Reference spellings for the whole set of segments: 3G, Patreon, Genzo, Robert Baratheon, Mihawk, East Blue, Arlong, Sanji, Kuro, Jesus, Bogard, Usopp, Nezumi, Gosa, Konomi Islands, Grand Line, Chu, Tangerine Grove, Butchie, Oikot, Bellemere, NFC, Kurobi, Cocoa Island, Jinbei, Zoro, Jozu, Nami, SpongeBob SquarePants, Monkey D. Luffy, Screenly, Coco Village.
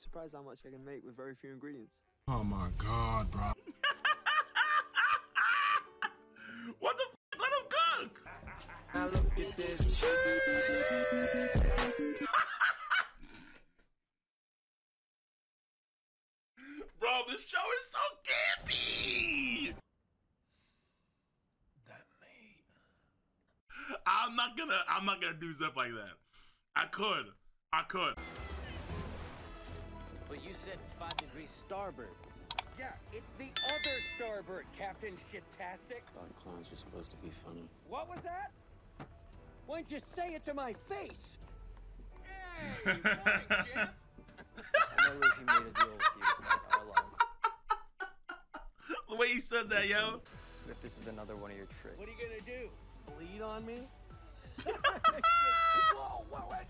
surprised how much I can make with very few ingredients. Oh my god, bro. What the f***? Let him cook! Now look at this. Bro, this show is so campy! That mate. I'm not gonna do stuff like that. I could. But you said 5 degrees starboard. Yeah, it's the other starboard, Captain Shit-tastic. Don clowns are supposed to be funny. What was that? Why'd you say it to my face? Hey, good morning, Jeff. I know Luffy made a deal with you Arlong. The way you said that, yo. What if this is another one of your tricks? What are you gonna do? Bleed on me? Whoa, what?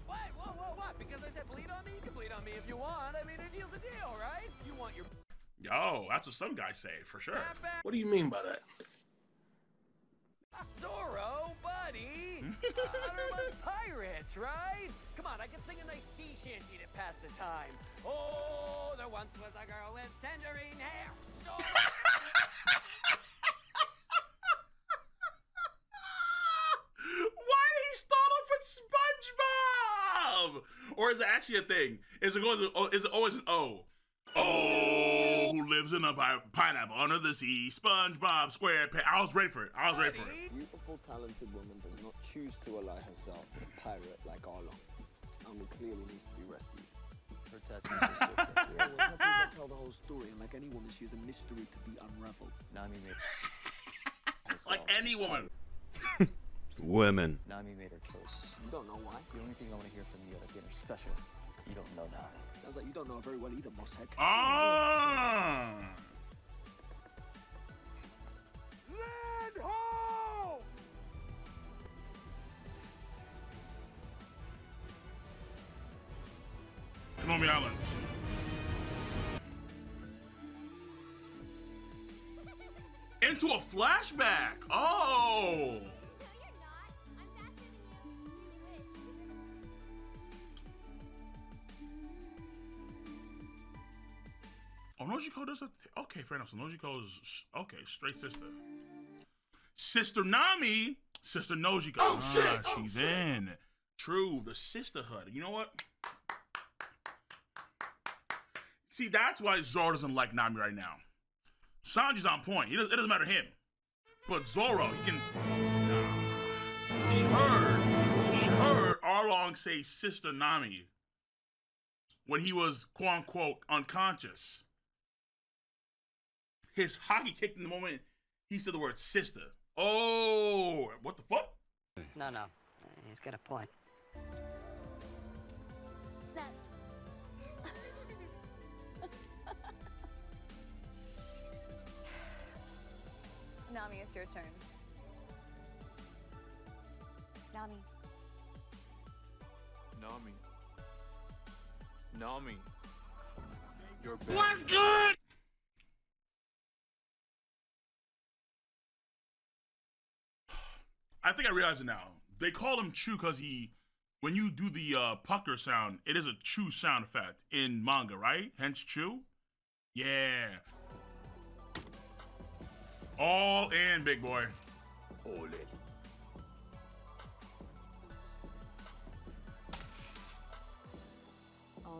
Because I said bleed on me? You can bleed on me if you want. I mean, a deal's a deal, right? You want your... Yo, that's what some guys say, for sure. What do you mean by that? Zoro, buddy! Pirates, right? Come on, I can sing a nice sea shanty to pass the time. Oh, there once was a girl with tangerine hair. Zoro. Why did he start off with SpongeBob? Or is it actually a thing? Is it always an O? Oh, who lives in a pineapple under the sea? SpongeBob SquarePants. I was ready for it. Beautiful, talented woman does not choose to ally herself to a pirate like Arlong, and clearly needs to be rescued. Her tattoos are still there. Yeah, well, I tell the whole story, and like any woman, she is a mystery to be unraveled. Nami made like any woman. Women. Nami made her choice. You don't know why. The only thing I want to hear from you at a dinner special. You don't know that. I was like, you don't know very well either, Moshead. Ah! Land home! Konomi Islands. Into a flashback. Oh. Oh, Nojiko does that. Okay, fair enough. So Nojiko's okay, straight sister. Sister Nami, sister Nojiko. Oh, shit. Ah, she's in. True, the sisterhood. You know what? See, that's why Zoro doesn't like Nami right now. Sanji's on point. It doesn't matter him, but Zoro, he can. Nah. He heard Arlong say sister Nami when he was quote unquote unconscious. His hockey kicked in the moment he said the word sister. Oh, what the fuck? No, he's got a point. Snap. Nami, it's your turn. Nami. You're bad. What's good? I think I realize it now. They call him Chu because he, when you do the pucker sound, it is a Chu sound effect in manga, right? Hence Chu. Yeah. All in, big boy. All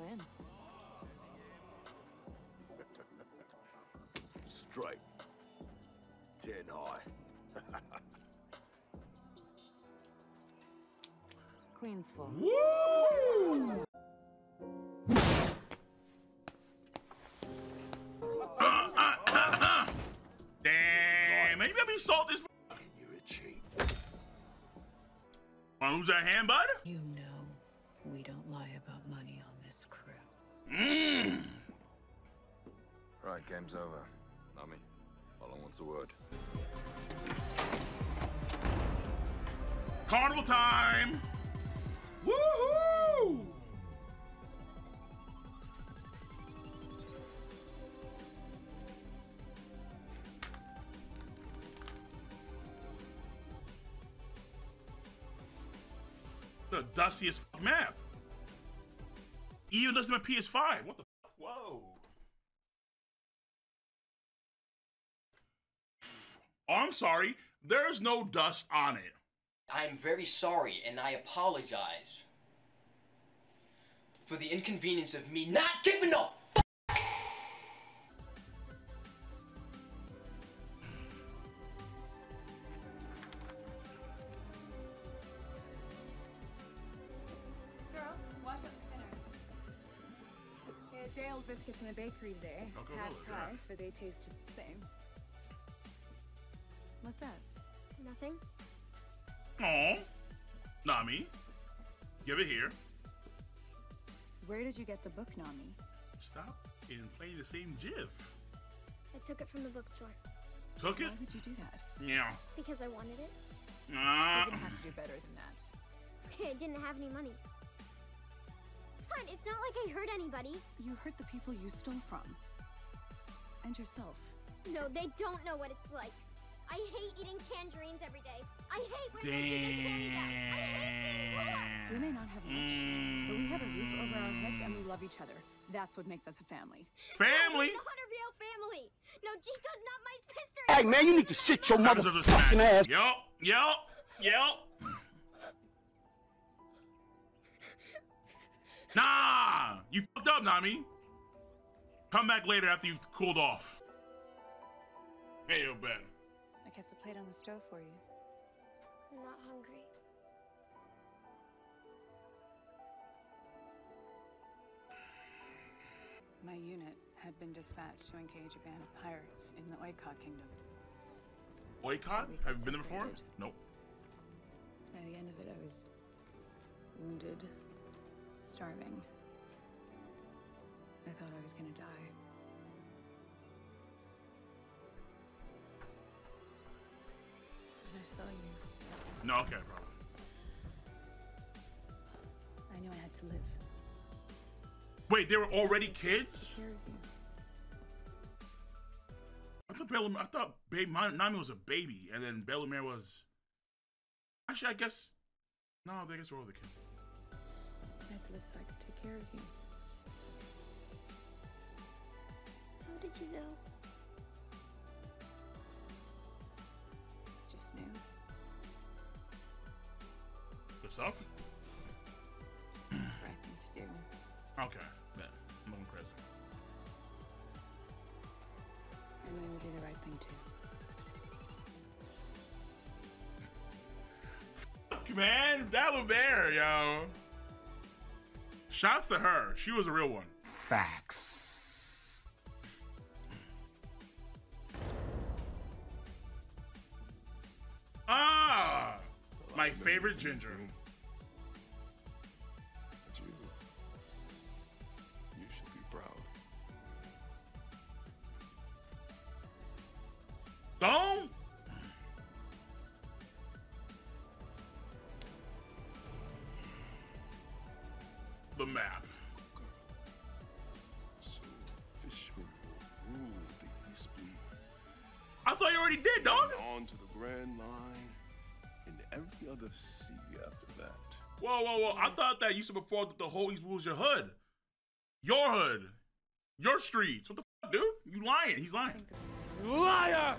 in. In. Strike 10 high. Queen's full. Woo! Damn, maybe I'll be salty as fuck. You're a cheat. Wanna lose that hand, bud? You know we don't lie about money on this crew. Mm. Right, game's over. Nami, Arlong wants a word. Carnival time! Woohoo! The dustiest map. Even doesn't have a PS5. What the Whoa. Oh, I'm sorry. There's no dust on it. I'm very sorry, and I apologize for the inconvenience of me not giving up. Biscuits in the bakery today. Had pies, but they taste just the same. What's that? Nothing. Aw. Nami. Give it here. Where did you get the book, Nami? Stop and play the same gif. I took it from the bookstore. Took it? Why would you do that? Yeah. Because I wanted it. You're gonna have to do better than that. I didn't have any money. It's not like I hurt anybody. You hurt the people you stole from. And yourself. No, they don't know what it's like. I hate eating tangerines every day. I hate when Monkey gets candy down. I hate being poor. We may not have much, but we have a roof over our heads and we love each other. That's what makes us a family. Family? No, not a real family. Nojiko's not my sister. Hey, man, you need to sit your motherfucking ass. Yup, yup, yup. Nah! You fucked up, Nami. Come back later after you've cooled off. Hey, yo, Ben. I kept a plate on the stove for you. I'm not hungry. My unit had been dispatched to engage a band of pirates in the Oikot Kingdom. Oikot? Have you been there before? Nope. By the end of it, I was wounded. Starving. I thought I was gonna die. But I saw you. No, okay, bro. I knew I had to live. Wait, they were already kids? I thought Nami was a baby, and then Bellemere was... Actually, I guess... No, I guess we're all the kids. I had to live so I could take care of you. How did you know? Just knew. What's up? It's the right thing to do. Okay, yeah, I'm going crazy. I knew it would be the right thing too. Fuck, man, that was there, yo. Shouts to her. She was a real one. Facts. Ah! My favorite ginger. You should be proud. Don't! The map. So fishermen will rule the East Blue. I thought you already did, dog. On to the Grand Line and every other sea after that. Whoa, whoa, whoa! I thought that you said before that the whole East Blue was your hood, your streets. What the fuck, dude? You lying? He's lying. Liar!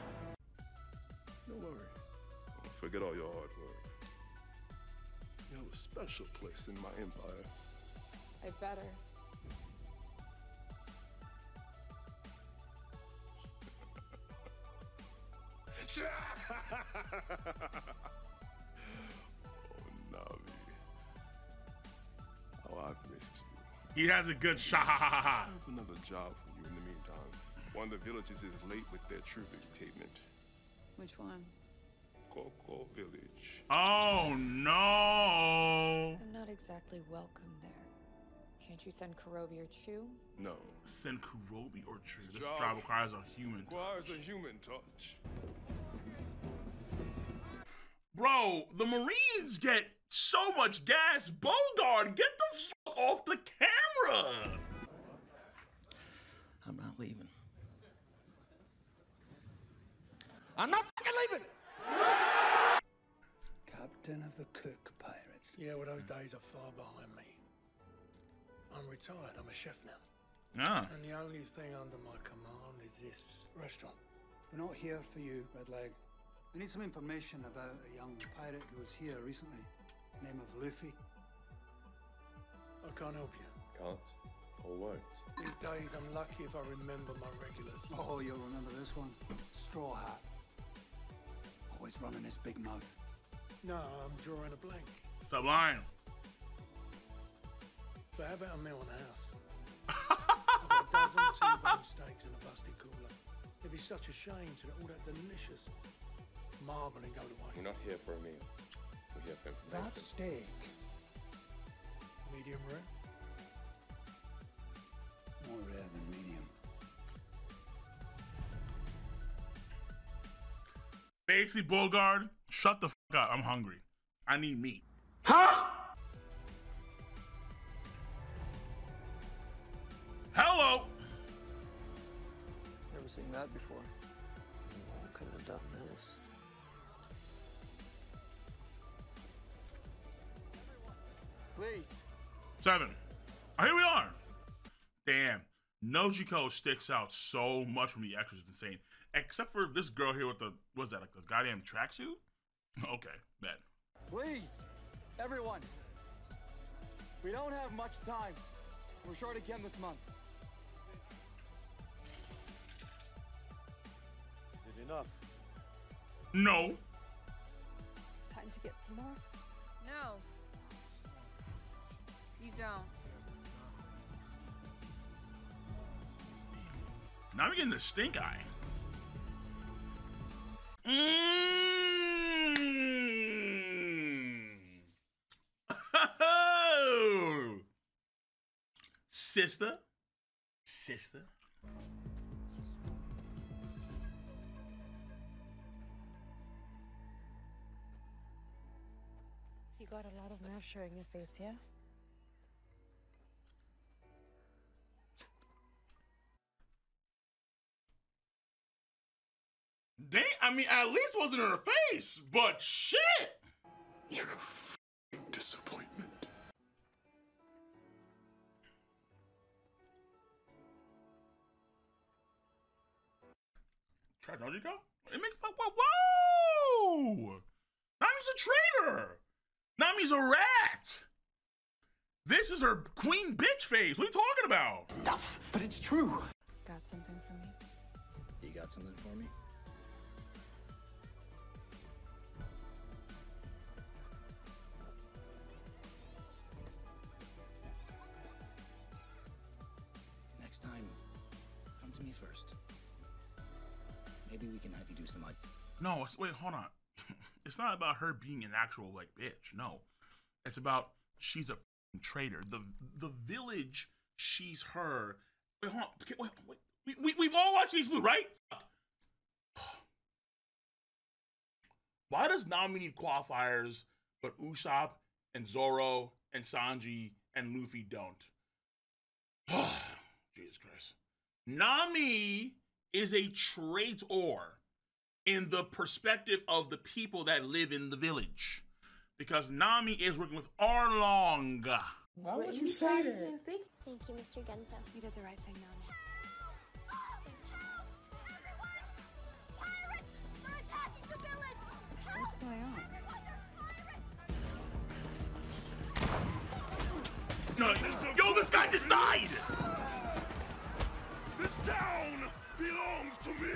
Don't worry. I'll forget all your hard work. You have a special place in my empire. I better. Oh, Nami. Oh, I've missed you. He has a good shot. I have another job for you in the meantime. One of the villages is late with their tribute payment. Which one? Coco Village. Oh, no. I'm not exactly welcome there. Can't you send Kurobi or Chu? No. Send Kurobi or Chu. This job requires a human touch. Bro, the Marines get so much gas. Bogard, get the fuck off the camera. I'm not leaving. I'm not fucking leaving. Captain of the Kirk Pirates. Yeah, well, those days are far behind me. I'm retired. I'm a chef now. Ah. And the only thing under my command is this restaurant. We're not here for you, Red Leg. We need some information about a young pirate who was here recently. Name of Luffy. I can't help you. Can't? Or won't? These days I'm lucky if I remember my regulars. Oh, you'll remember this one. Straw Hat. Always running his big mouth. No, I'm drawing a blank. Stop lying. But how about a meal in the house? I've got a dozen two-bone steaks in a busted cooler. It'd be such a shame to let all that delicious marble and go to waste. We're not here for a meal. We're here for information. That steak. Medium rare? More rare than medium. Basically, Bogard, shut the f up. I'm hungry. I need meat. Huh? Hello! Never seen that before. I couldn't have done this. Please. 7. Oh, here we are. Damn. Nojiko sticks out so much from the extras. It's insane. Except for this girl here with the, what's that, like the goddamn tracksuit? Okay, bad. Please, everyone. We don't have much time. We're short again this month. Is it enough? No. Time to get some more? No. You don't. Now I'm getting the stink eye. Oh. Sister. You got a lot of moisture in your face, yeah? Dang, I mean, at least it wasn't in her face, but shit! You're a f***ing disappointment. Try Nojiko? It makes like, whoa! Nami's a traitor! Nami's a rat! This is her queen bitch phase. What are you talking about? Enough, but it's true. Got something for me? You got something for me? First, maybe we can have you do some like. No, wait, hold on. It's not about her being an actual like bitch. No, it's about she's a traitor. The village, she's her. Wait, hold on. Wait. We've all watched East Blue, right? Why does Nami need qualifiers, but Usopp and Zoro and Sanji and Luffy don't? Jesus Christ. Nami is a traitor in the perspective of the people that live in the village, because Nami is working with Arlong. Why would you say that? Thank you, Mr. Genzo. You did the right thing, Nami. Help! Everyone! Pirates! They're attacking the village! Help! What's going on? Everyone, they're pirates! No, yo, this guy just died! This town belongs to me.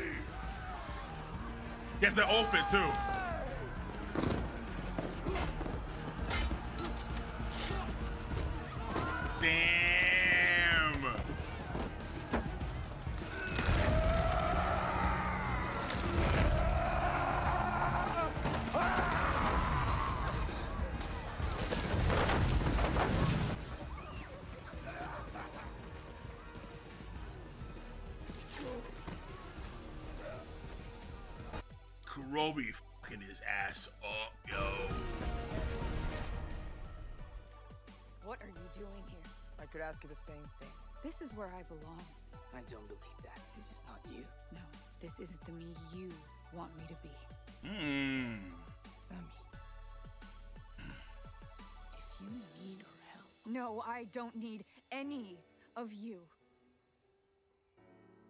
Yes, they're all fit too. Damn. Kurobi fucking his ass up, yo. What are you doing here? I could ask you the same thing. This is where I belong. I don't believe that. This is not you. No, this isn't the me you want me to be. Mmm. If you need our help. No, I don't need any of you.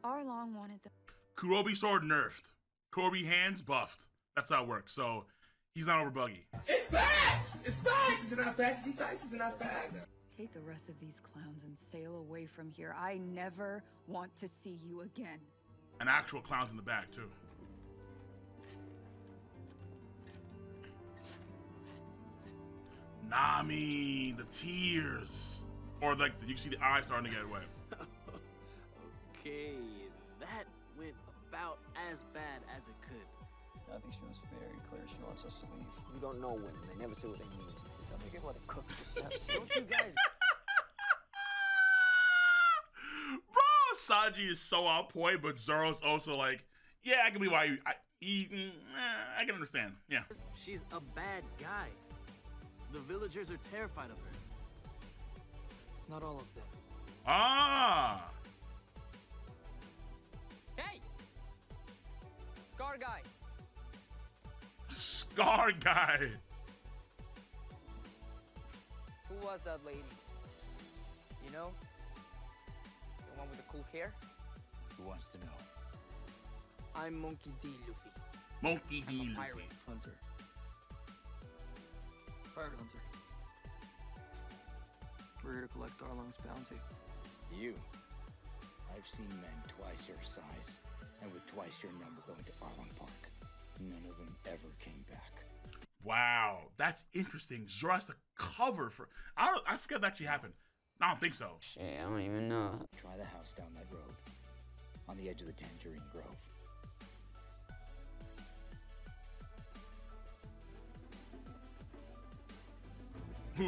Arlong wanted the Kurobi sword nerfed. Kurobi hands buffed. That's how it works. So he's not over buggy. It's facts! It's facts! Is it not facts? These ices are not facts. Take the rest of these clowns and sail away from here. I never want to see you again. And actual clowns in the back, too. Nami, the tears. Or like, you can see the eyes starting to get wet. Okay, that went about as bad as it could. I think she was very clear she wants us to leave. You don't know women. They never say what they mean. They tell me to get what a cook is. Don't you guys... Bro, Sanji is so on point, but Zoro's also like, yeah, I can be why you... I can understand, yeah. She's a bad guy. The villagers are terrified of her. Not all of them. Ah! Hey! Scar guy! Scar guy! Who was that lady? You know? The one with the cool hair? Who wants to know? I'm Monkey D. Luffy. Monkey D. Luffy. Pirate hunter. Pirate hunter. We're here to collect Arlong's bounty. You? I've seen men twice your size, and with twice your number going to Arlong Park. None of them ever came back. Wow, that's interesting. Zoro has to cover for... I forget that actually happened. I don't think so. Shit, I don't even know. Try the house down that road, on the edge of the Tangerine Grove.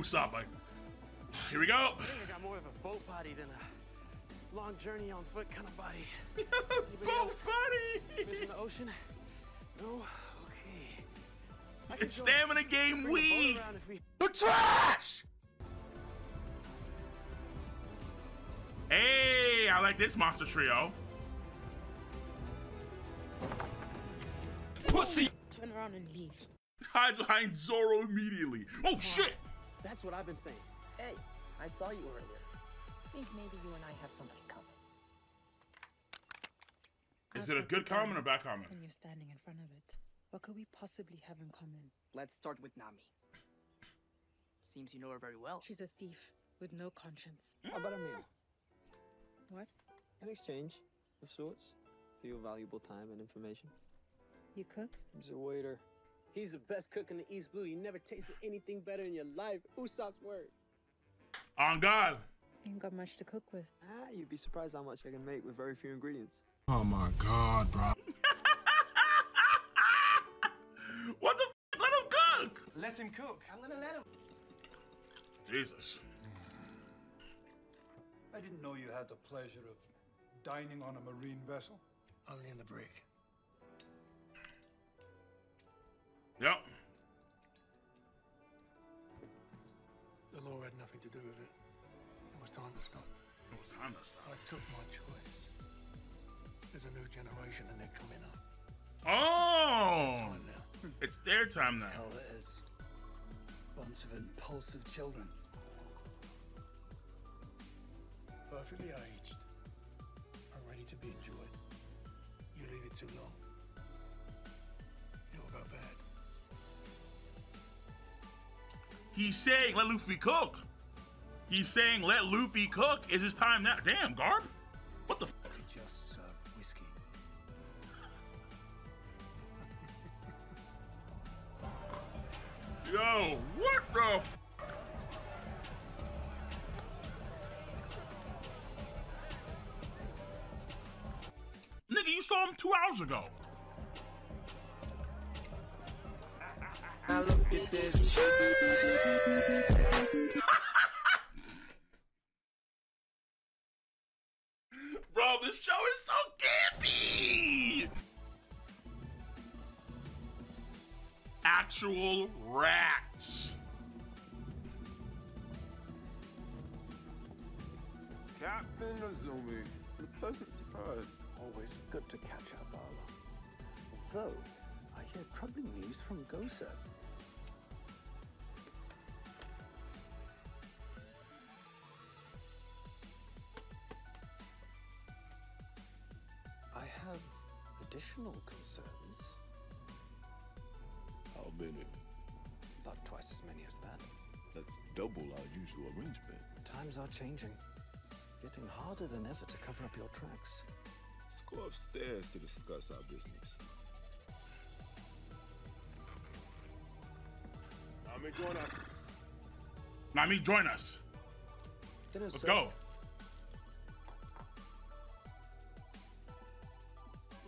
Usopp, like... Here we go. I think I got more of a boat body than a long journey on foot kind of body. Boat body. Missing the ocean? No. Okay. It's stamina game weak. The trash. Hey, I like this monster trio. Pussy. Turn around and leave. Hide behind Zoro immediately. Oh shit. That's what I've been saying. Hey, I saw you earlier. I think maybe you and I have something in common. Is it a good comment or bad comment? And you're standing in front of it. What could we possibly have in common? Let's start with Nami. Seems you know her very well. She's a thief with no conscience. How about a meal? What? An exchange of sorts for your valuable time and information. You cook? He's a waiter. He's the best cook in the East Blue. You never tasted anything better in your life. Usopp's word. On God. Ain't got much to cook with. Ah, you'd be surprised how much I can make with very few ingredients. Oh my God, bro. What the f? Let him cook. Let him cook. I'm gonna let him. Jesus. I didn't know you had the pleasure of dining on a marine vessel. Only in the brig. Yep. The law had nothing to do with it. It was time to stop. It was time to stop. I took my choice. There's a new generation and they're coming up. Oh! It's their time now. It's their time now. Hell it is. Bunch of impulsive children. Perfectly aged. And ready to be enjoyed. You leave it too long. You'll go bad. He's saying, let Luffy cook. He's saying, let Luffy cook. Is his time now? Damn, Garb. What the fuck? He just served whiskey. Yo, what the fuck? Nigga, you saw him 2 hours ago. I looked at this. Bro, this show is so campy. Actual rats. Captain Nezumi, what a pleasant surprise. Always good to catch up, Arlong. Though, I hear troubling news from Gosa. additional concerns. How many? About twice as many as that. That's double our usual arrangement. Times are changing. It's getting harder than ever to cover up your tracks. Let's go upstairs to discuss our business. Nami, join us. Nami, join us. Dinner's Let's served. Go.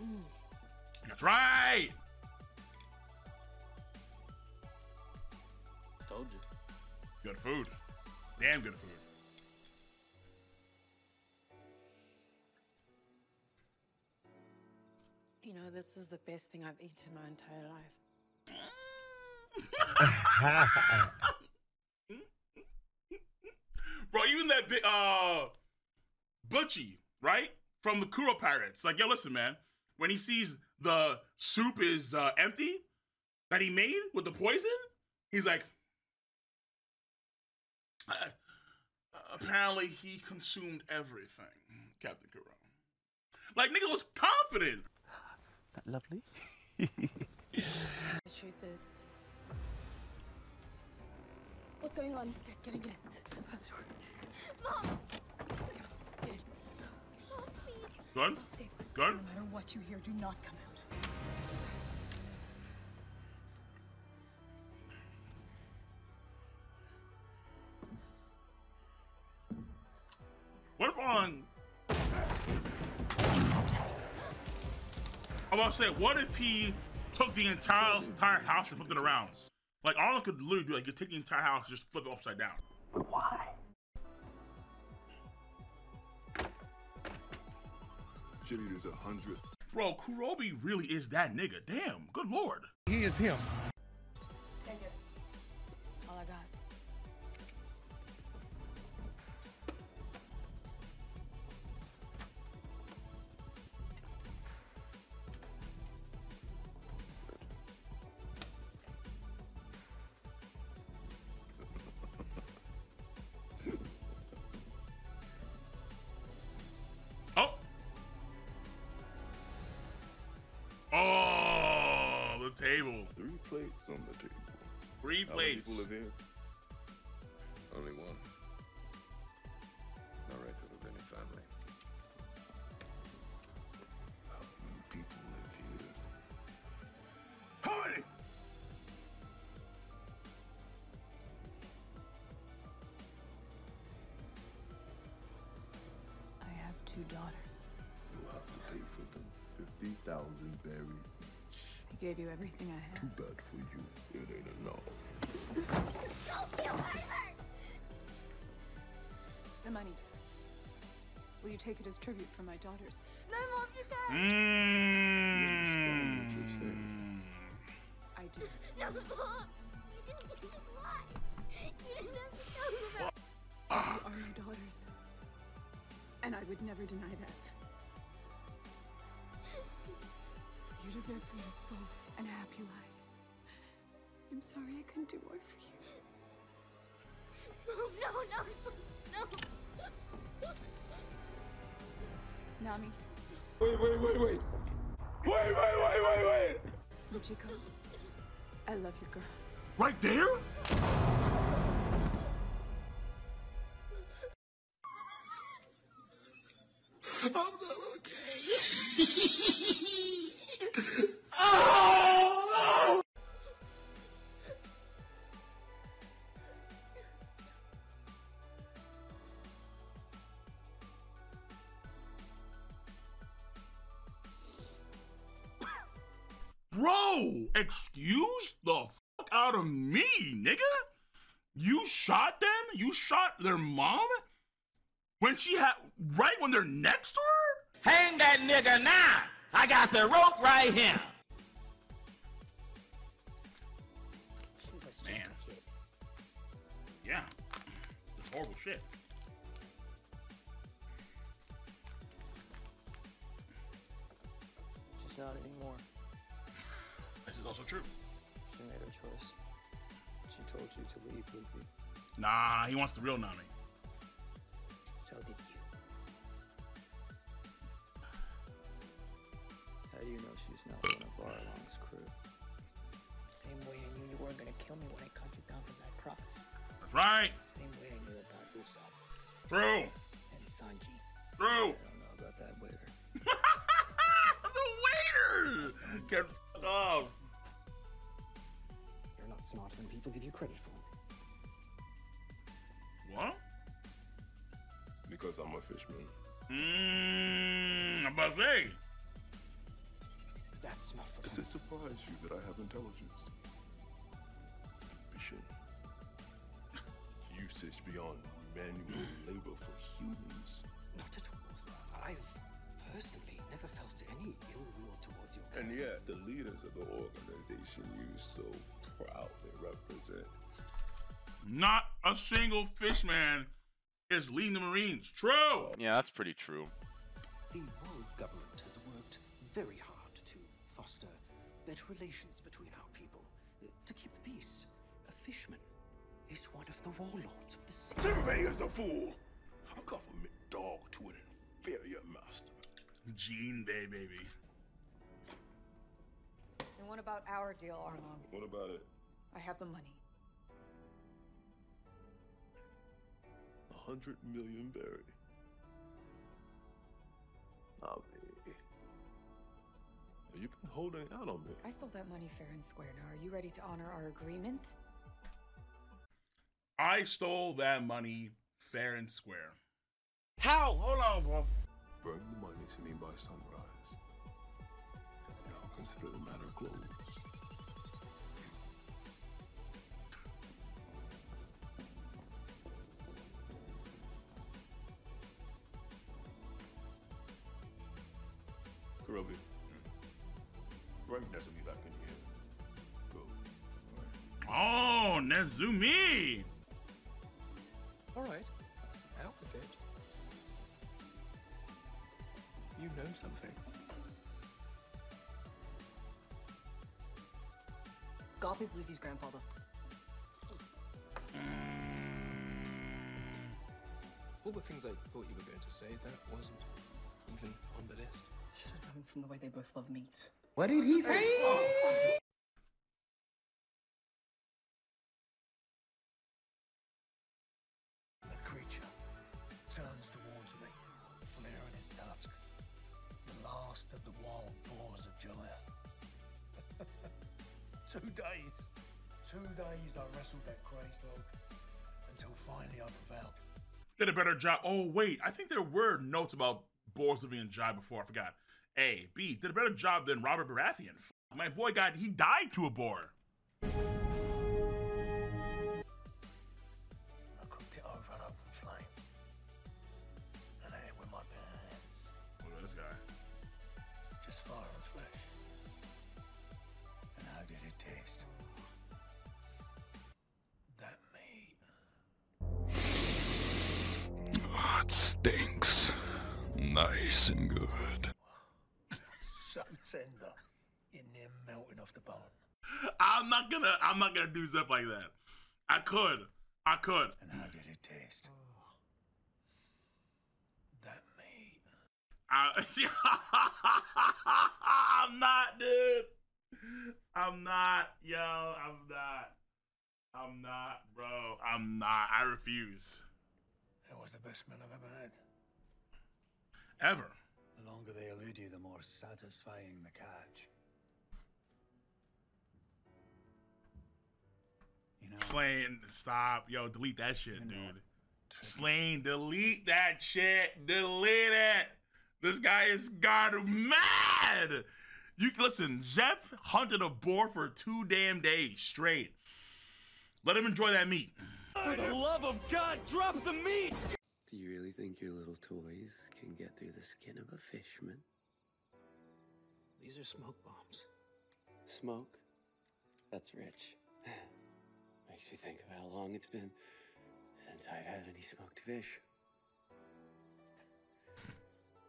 Mm. That's right. Told you. Good food. Damn good food. You know, this is the best thing I've eaten my entire life. Bro, even that bit Butchie, right? From the Kuro Pirates. Like, yo, listen, man. When he sees the soup is empty that he made with the poison, he's like, apparently he consumed everything, Captain Kuro. Like, nigga was confident. That lovely. The truth is, what's going on? Get in. Mom! Get in. Mom, please. Gun? Stay. Gun? No matter what you hear, do not come out. What if on... I was about to say, what if he took the entire house and flipped it around? Like, Arlong could literally do, like, you take the entire house and just flip it upside down. Why? Jimmy is 100. Bro, Kurobi really is that nigga. Damn, good lord. He is him. Take it. That's all I got. Plates on the table. 3 plates. How many people live here? Only one. No record of any family. How many people live here? How many? I have 2 daughters. You'll have to pay for them. 50,000 buried. Gave you everything I had. Too bad for you. It ain't enough. Don't kill her! The money. Will you take it as tribute for my daughters? No, Mom, you can't. I do. No, Mom! You didn't get this lie. You didn't have to talk about it. These are your daughters. And I would never deny that. You deserve to live full and happy lives. I'm sorry I couldn't do more for you. No. Nami. Wait. Nojiko, I love you girls. Right there? I'm not okay. Oh! Bro, excuse the fuck out of me, nigga. You shot them? You shot their mom? When she had, right when they're next to her? Hang that nigga now. I got the rope right here. She was just a kid. Yeah. That's horrible shit. She's not anymore. This is also true. She made her choice. She told you to leave, Luffy. Nah, he wants the real Nami. So did you. How do you know not one of Arlong's crew. Same way I knew you weren't gonna kill me when I cut you down from that cross. That's right! Same way I knew about Usopp. True! And Sanji. True! I don't know about that waiter. The waiter! Get f***ed off! You're not smarter than people give you credit for. What? Because I'm a fishman. Mmm, a buffet! That's not for me. Does it surprise you that I have intelligence? Ambition. Usage beyond manual labor for humans. Not at all. I've personally never felt any ill will towards your country. And yet, the leaders of the organization you so proudly represent. Not a single fishman is leading the Marines. True! Yeah, that's pretty true. The world government has worked very hard to foster better relations between our people, to keep the peace. A fishman is one of the warlords of the sea. Jinbei is a fool! A government dog to an inferior master. Jinbei, baby. And what about our deal, Arlong? What about it? I have the money. 100 million berry. Nami, you've been holding out on me. I stole that money fair and square. Now, are you ready to honor our agreement? I stole that money fair and square. How? Hold on, bro. Bring the money to me by sunrise. And I'll consider the matter closed. Kurobi, bring Nezumi back in here. Go. Oh, Nezumi! Alright, out with it. You know something. Gop is Luffy's grandfather. All the things I thought you were going to say, that wasn't even on the list. Should have known from the way they both love meat. What did he say? Hey! The creature turns towards me, flaring its tusks. The last of the wild boars of July. 2 days. 2 days I wrestled that crazed dog until finally I prevailed. Did a better job. Oh, wait. I think there were notes about boars living in Jai before. I forgot. A, B, did a better job than Robert Baratheon. My boy got, he died to a boar. I cooked it all run up in flame. And I ate with my bare hands. Look at this guy. Just fire and flesh. And how did it taste? That meat. Oh, it stinks. Nice and good. So tender, in there melting off the bone. I'm not gonna do stuff like that. I could. And how did it taste? That meat. I'm not, bro. I refuse. That was the best meal I've ever had. Ever. The longer they elude you, the more satisfying the catch. You know, Slain, stop. Yo, delete that shit, dude. Slain, delete that shit. Delete it. This guy is god mad. You listen, Jeff hunted a boar for 2 damn days straight. Let him enjoy that meat. For the love of God, drop the meat! Do you really think your little toys can get through the skin of a fishman? These are smoke bombs. Smoke? That's rich. Makes me think of how long it's been since I've had any smoked fish.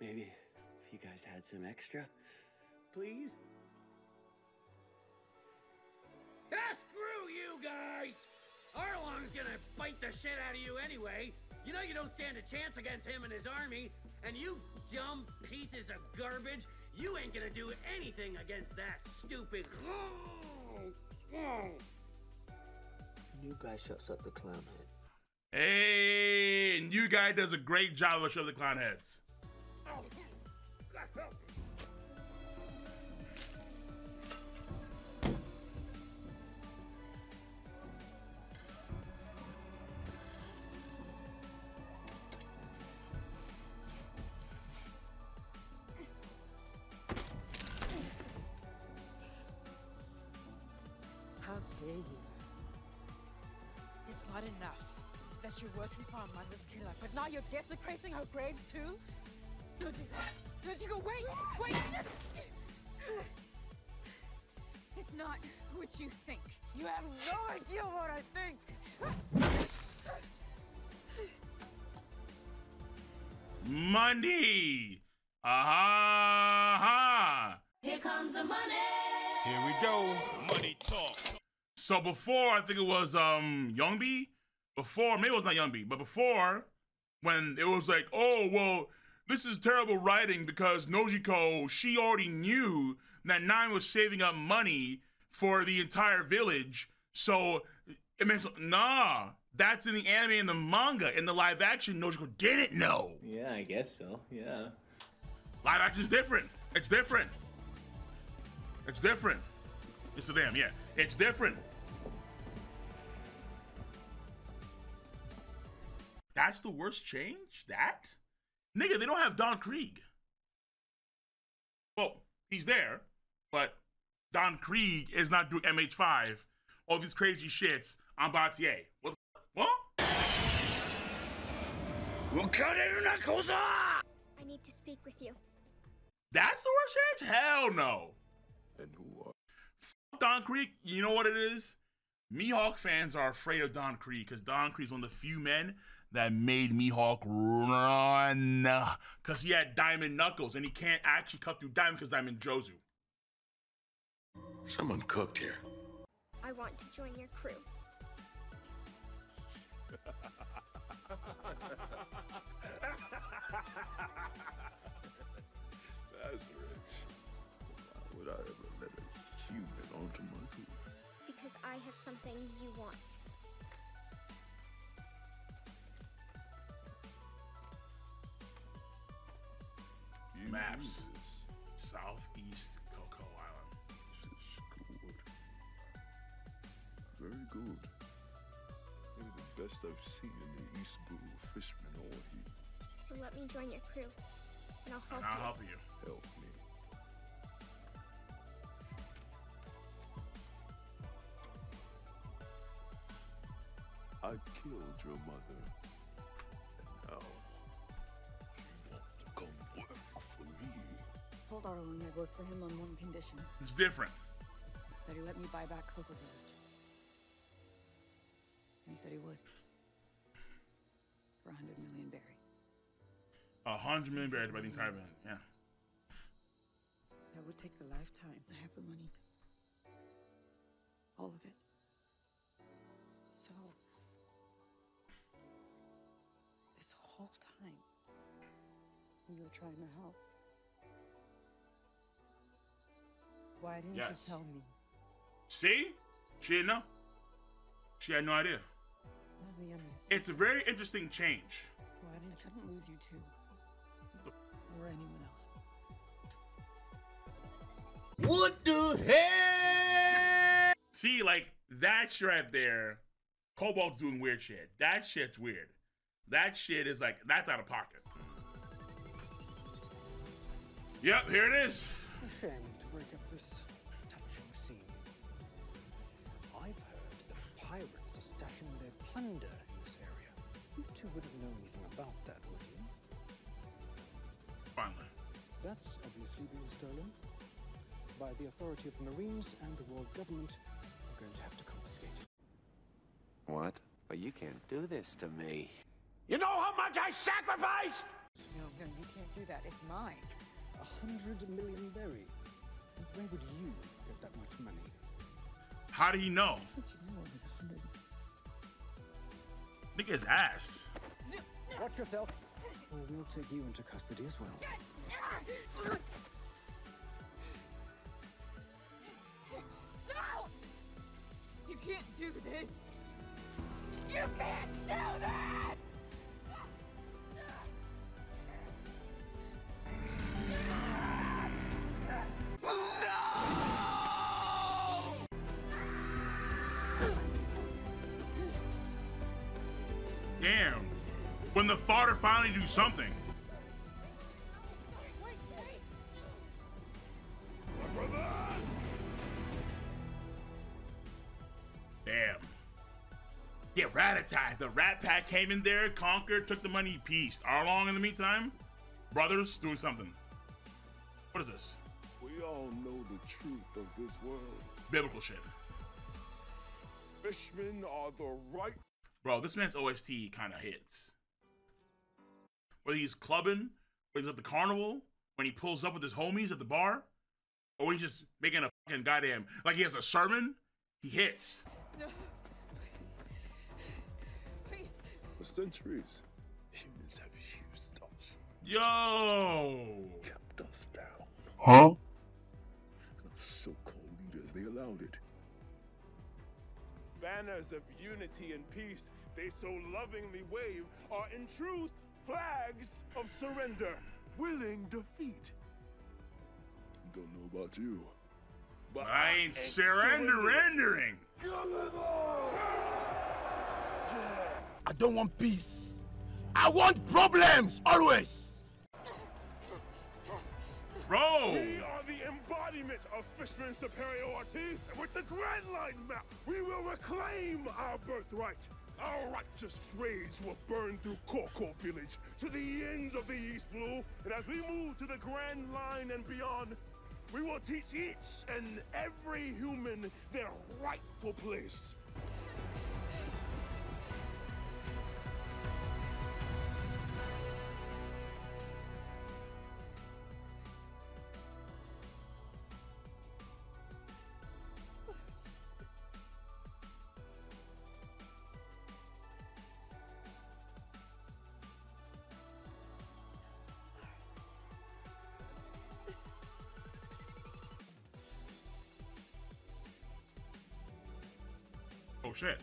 Maybe if you guys had some extra, please? Ah, screw you guys! Arlong's gonna bite the shit out of you anyway! You know you don't stand a chance against him and his army, and you dumb pieces of garbage You ain't gonna do anything against that stupid... New guy shuts up the clown head. Hey, new guy does a great job of shutting the clown heads. But now you're desecrating her grave too? Nojiko, wait! Wait! It's not what you think. You have no idea what I think! Money! Aha! Here comes the money! Here we go! Money talk! So before, I think it was, Youngbi? Before, maybe it was not Youngbi, but before, when it was like, oh, well, this is terrible writing because Nojiko, she already knew that Nami was saving up money for the entire village. So it makes, nah, that's in the anime and the manga. In the live action, Nojiko didn't know. Yeah, I guess so, yeah. Live action is different. It's different. It's different. It's a damn, yeah. It's different. That's the worst change? That? Nigga, they don't have Don Krieg. Well, he's there, but Don Krieg is not doing MH5. All these crazy shits on Batier. What the what? I need to speak with you. That's the worst change? Hell no. And who are? Fuck Don Krieg, you know what it is? Mihawk fans are afraid of Don Krieg because Don Krieg's one of the few men that made Mihawk run because he had diamond knuckles and he can't actually cut through diamond because diamond Jozu. Someone cooked here. I want to join your crew. That's rich. Why would I ever let a human onto my crew? Because I have something you want. Maps. Southeast Cocoa Island. This is good. Very good. Maybe the best I've seen in the East Blue fishermen all here. Well, let me join your crew, and I'll help you. I'll help you. Help me. I killed your mother, and now you want to come work. Told Arlong I worked for him on one condition. It's different. That he let me buy back Coco Village. And he said he would. For 100 million berry. 100 million berry by the entire band, yeah. That would take a lifetime. I have the money. All of it. So this whole time you were trying to help. Why didn't you tell me? See? She didn't know. She had no idea. Let me understand. It's a very interesting change. Why didn't I couldn't lose you two? Or anyone else. What the hell? See, like, that shit right there. Cobalt's doing weird shit. That shit's weird. That shit is like, that's out of pocket. Yep, here it is. Break up this touching scene. I've heard that pirates are stashing their plunder in this area. You two wouldn't know anything about that, would you? Finally. That's obviously been stolen. By the authority of the Marines and the world government, we're going to have to confiscate it. What? But you can't do this to me. You know how much I sacrificed? No, you can't do that. It's mine. 100 million berry. Where would you get that much money? How do you know? What you know is 100. Look at his ass. Watch yourself, or we'll take you into custody as well. when the fodder finally do something. Damn. Yeah, rat attack. The rat pack came in there, conquered, took the money, peace. Arlong in the meantime, brothers doing something. What is this? We all know the truth of this world. Biblical shit. Fishmen are the right. Bro, this man's OST kind of hits. Whether he's clubbing, whether he's at the carnival, when he pulls up with his homies at the bar, or when he's just making a fucking goddamn, like he has a sermon, he hits. No. Please. For centuries, humans have used us. Yo! Kept us down. Huh? So-called leaders, they allowed it. Banners of unity and peace they so lovingly wave are in truth flags of surrender, willing defeat. Don't know about you, but I ain't surrendering. I don't want peace. I want problems always. Bro! We are the embodiment of Fishman's superiority, and with the Grand Line map, we will reclaim our birthright. Our righteous rage will burn through Coco Village to the ends of the East Blue, and as we move to the Grand Line and beyond, we will teach each and every human their rightful place. Oh shit.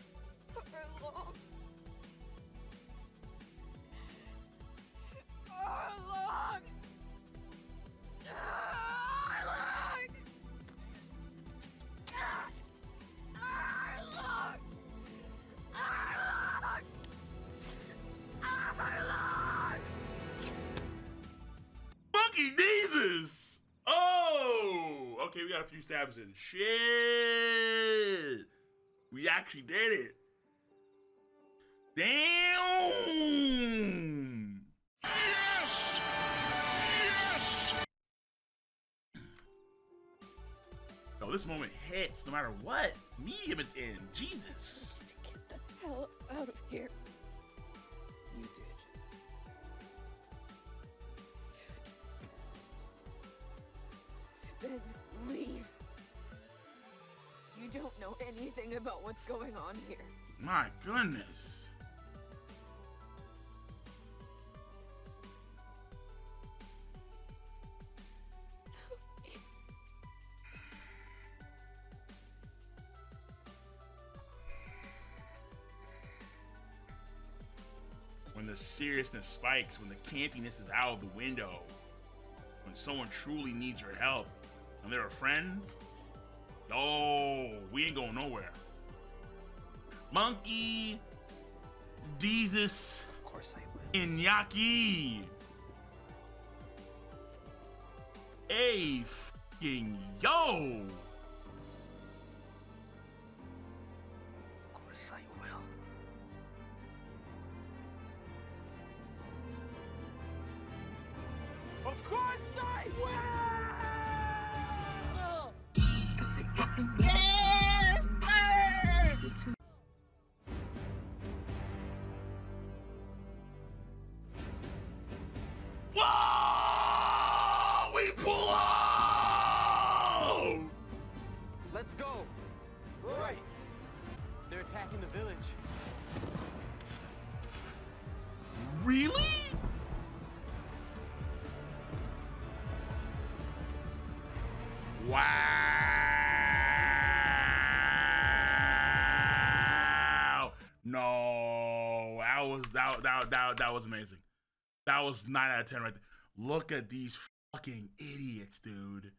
Arlong. Arlong. Arlong. Arlong. Arlong. Arlong. Monkey Jesus. Oh, okay, we got a few stabs in. Shit. We actually did it. Damn. Yes. Yes. Oh, this moment hits no matter what medium it's in. Jesus. Get the hell out of here. You did. Then leave. You don't know anything about what's going on here. My goodness. When the seriousness spikes, when the campiness is out of the window, when someone truly needs your help, and they're a friend. Oh, we ain't going nowhere. Monkey Jesus, of course I will. Inyaki. Hey, fucking yo. Of course I will. Of course I will. That was amazing. That was 9 out of 10 right there. Look at these fucking idiots, dude.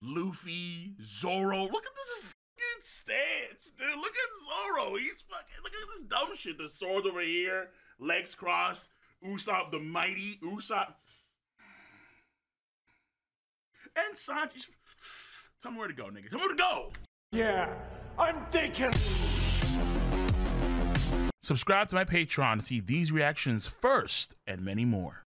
Luffy, Zoro. Look at this fucking stance, dude. Look at Zoro. He's fucking. Look at this dumb shit. The sword over here, legs crossed. Usopp the Mighty, Usopp. And Sanji. Tell me where to go, nigga. Tell me where to go. Yeah, I'm thinking. Subscribe to my Patreon to see these reactions first and many more.